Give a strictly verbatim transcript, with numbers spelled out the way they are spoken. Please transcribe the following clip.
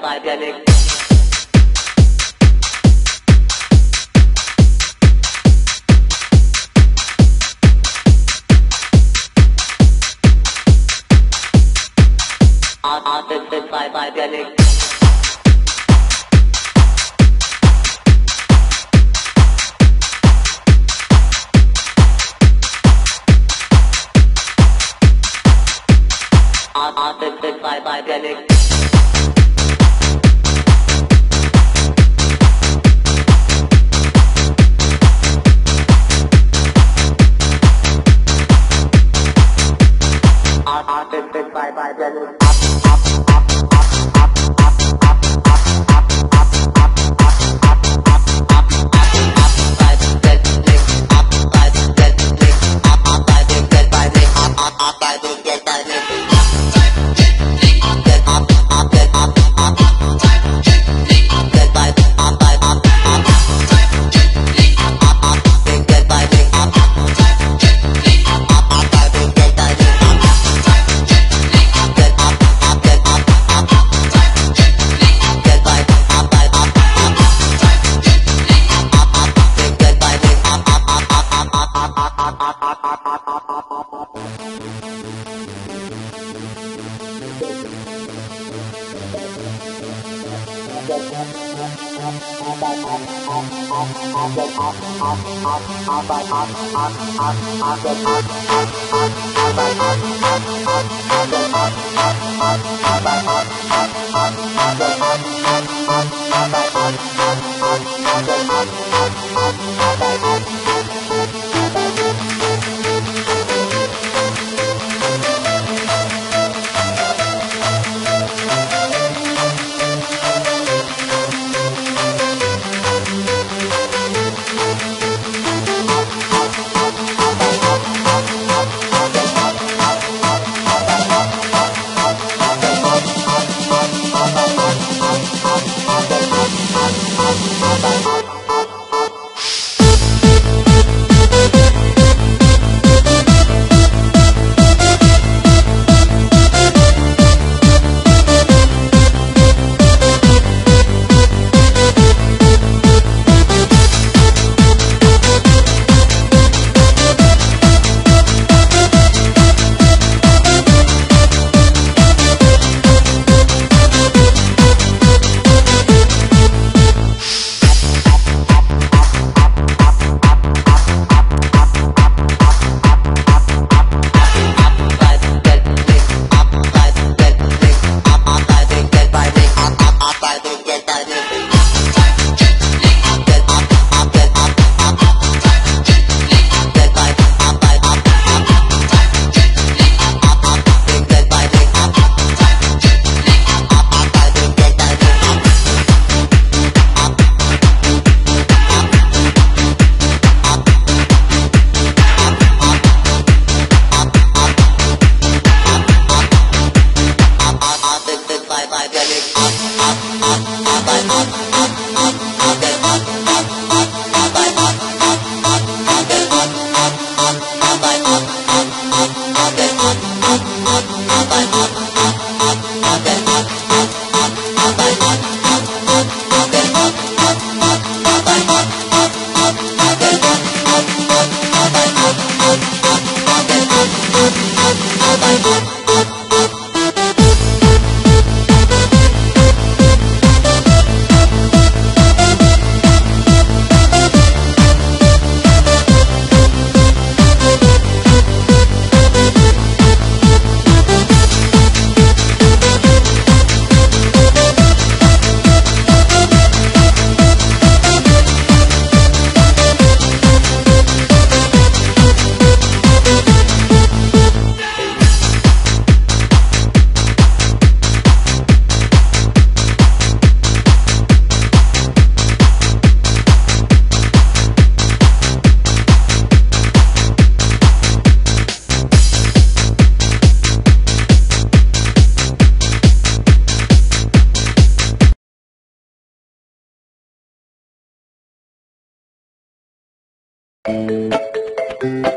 bye bye Benik. Ah, this is bye bye Benik. Ah, this is bye bye Benik. Ah, this is bye bye Benik. Thank you.